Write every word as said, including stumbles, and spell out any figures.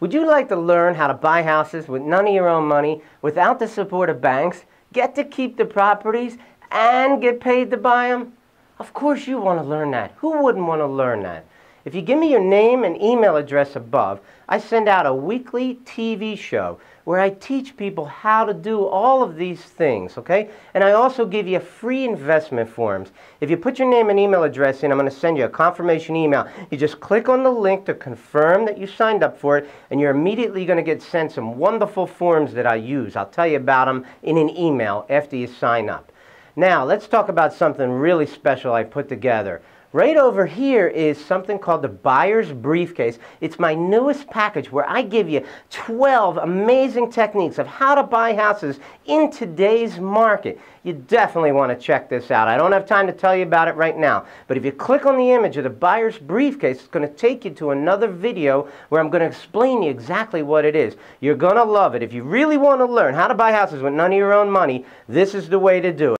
Would you like to learn how to buy houses with none of your own money, without the support of banks, get to keep the properties, and get paid to buy them? Of course you want to learn that. Who wouldn't want to learn that? If you give me your name and email address above, I send out a weekly T V show where I teach people how to do all of these things, okay? And I also give you free investment forms. If you put your name and email address in, I'm going to send you a confirmation email. You just click on the link to confirm that you signed up for it, and you're immediately going to get sent some wonderful forms that I use. I'll tell you about them in an email after you sign up. Now, let's talk about something really special I put together. Right over here is something called the Buyer's Briefcase. It's my newest package where I give you twelve amazing techniques of how to buy houses in today's market. You definitely want to check this out. I don't have time to tell you about it right now, but if you click on the image of the Buyer's Briefcase, it's going to take you to another video where I'm going to explain you exactly what it is. You're going to love it. If you really want to learn how to buy houses with none of your own money, this is the way to do it.